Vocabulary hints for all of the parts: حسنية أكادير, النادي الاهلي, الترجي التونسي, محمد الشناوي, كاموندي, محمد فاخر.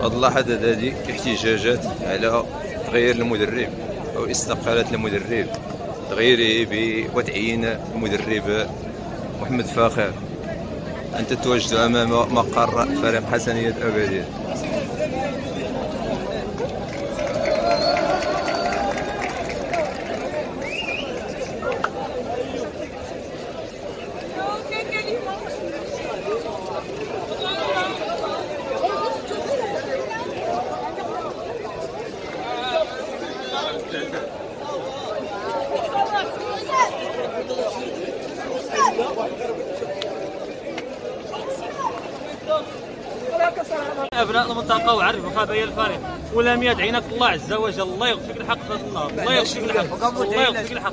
هذه اللحظة هذه احتجاجات على تغيير المدرب أو استقالة المدرب، تغييره وتعيين المدرب محمد فاخر. أنت تتواجد أمام مقر فريق حسنية أكادير. أبناء المنطقة وعرف خبايا الفريق ولم يدعينك الله عز وجل. الله يغفرك الحق، الله يغفرك الحق، الله يغفرك الحق.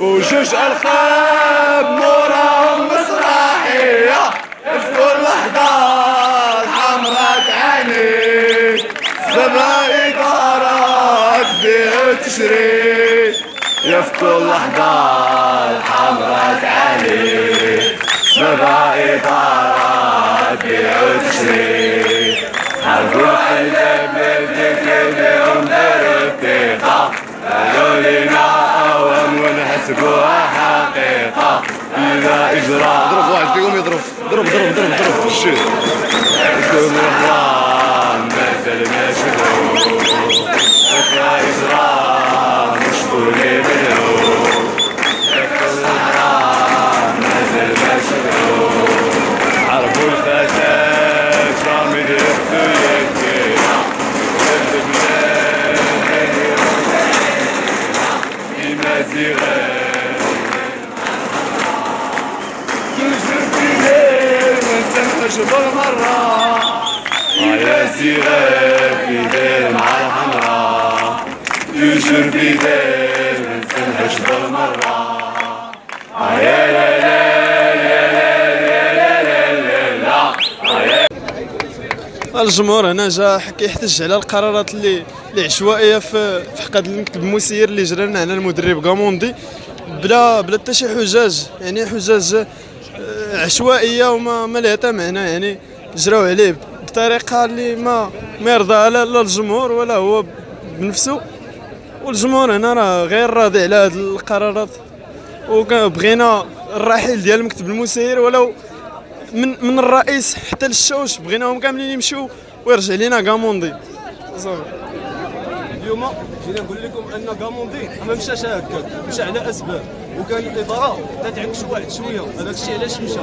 وجوج ألقاب موراهم مسرحية يفكوا الوحدة الحمراء تعاني سبع إدارات بيع وتشري يفكوا الوحدة الحمراء تعاني سبع إدارات بيع وتشري هنروح للمبنى كلهم نرتقى جوا حقيقة إذا إجراء. ضرب واحد فيهم يضرب ضرب ضرب ضرب ضرب شوف كل مرة نزل مشغول إذا إجراء مشغول منهم كل مرة نزل مشغول عرفوا الفساد رامي الفساد يا سيغال في دير مع الحمراء يجر في دير ما نسالهاش بالمرة يا لا لا يا لا لا لا لا لا. الجمهور هنا جا كيحتج على القرارات اللي عشوائية في حق هذا المكتب المسير اللي جرى لنا على المدرب كاموندي بلا حتى شي حجاج، يعني حجاج عشوائية وما لها معنى، يعني جراو عليه بطريقه اللي ما يرضى لا الجمهور ولا هو بنفسه، والجمهور هنا راه غير راضي على هذه القرارات، وبغينا الرحيل ديال المكتب المسير ولو من الرئيس حتى للشوش، بغيناهم كاملين يمشيو ويرجع لينا كاموندي. اليوم جينا نقول لكم ان كاموندي ما مشاش هكاك، مشى على اسباب وكان الاداره تتعكش واحد شويه، هذا الشيء علاش مشى،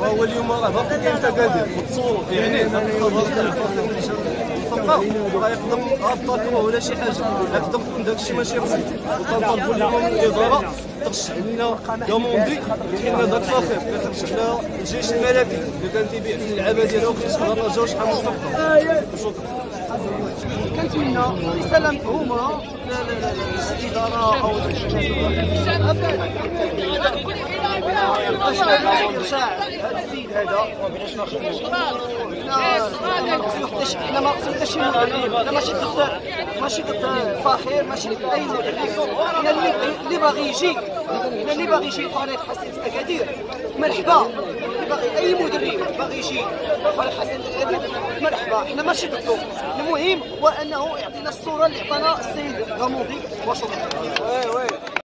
وهو اليوم راه باقي كاين تكادير وتصور، يعني هذا الخبر تاع الفرقه راه يقدم ابطاكم ولا شي حاجه، يقدم داك الشيء ماشي بسيط، وتنطلبوا لهم الاداره ترشح لنا كاموندي لان داك فاخر كترشح لها الجيش الملكي اللي كان تيبيع في اللعابه ديالو وقت قدرنا نرجعوا شحال من الفرقه. شكرا. كنتمنى رساله مفهومه للاداره او هذا السيد هذا ما بغيناش ناخذوه، حنا ما قصدناش ماشي ضد فاخر، ماشي ضد اي مدرب، اللي باغي يجي قناه حسنية أكادير مرحبا، باغي اي مدرب باغي يجي قناه حسنية أكادير مرحبا، حنا ماشي ضدو، المهم هو انه يعطينا الصوره اللي عطانا السيد كاموندي وشكرا.